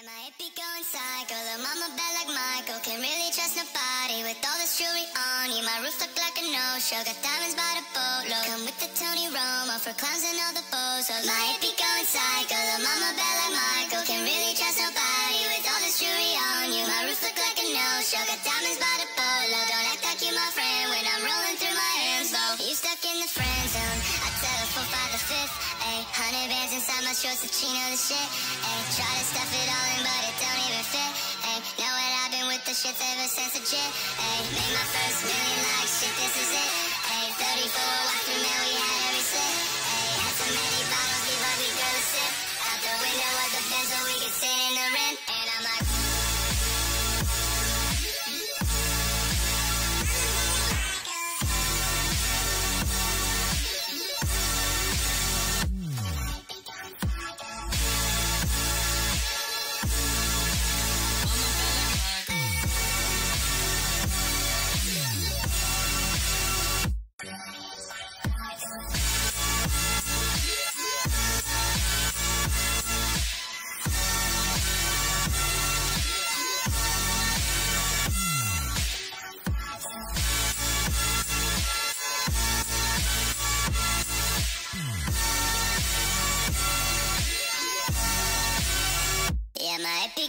Yeah, my hippie going psycho, the mama bad like Michael, can't really trust nobody with all this jewelry on you. My roof look like a no-show, got diamonds by the boatload, come with the Tony Romo for clowns and all the bozos. My hippie going psycho, the mama bad like Michael, can't really trust nobody with all this jewelry on you. My roof look like a no-show, got diamonds by the boatload, don't act like you my friend when I'm rolling through my hands low. You stuck in the friend zone, I telephone by the fifth, ayy, 100 bands inside my shorts, the chino, the shit, ayy, try to stuff it all in, but it don't even fit. Ay, know what I've been with the shit ever since the jet. Ay, made my first million like shit, this is it. Ay, 34, walk through, man, we had every slip. Ay, had so many bottles, give up, we girl a sip. Out the window of the Benz, so we could sit in the rent. And I'm like,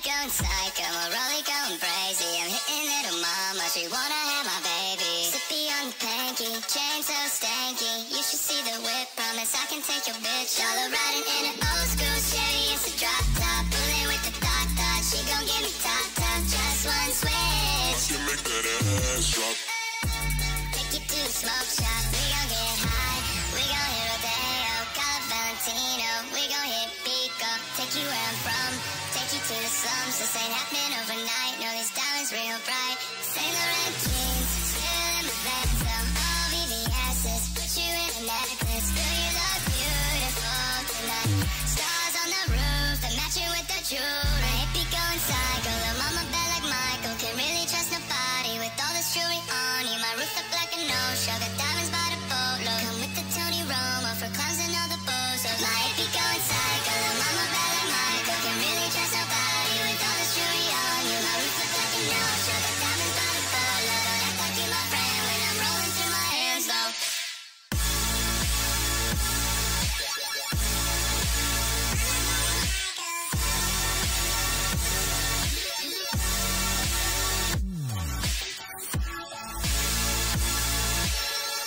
going psycho, I'm really going crazy. I'm hitting little mama, she wanna have my baby. Sippy on the pinky, chain so stanky. You should see the whip, promise I can take your bitch. Y'all are riding in an old school Chevy, it's a drop top. Pulling with the thought thought, she gon' give me top top. Just one switch, you make that ass drop. Take you to the smoke shop, we gon' get high. We gon' hit Rodeo, call up Valentino. We gon' hit Pico, take you where I'm from. To the slums, this ain't happening overnight. No, these diamonds real bright. Saint Laurent.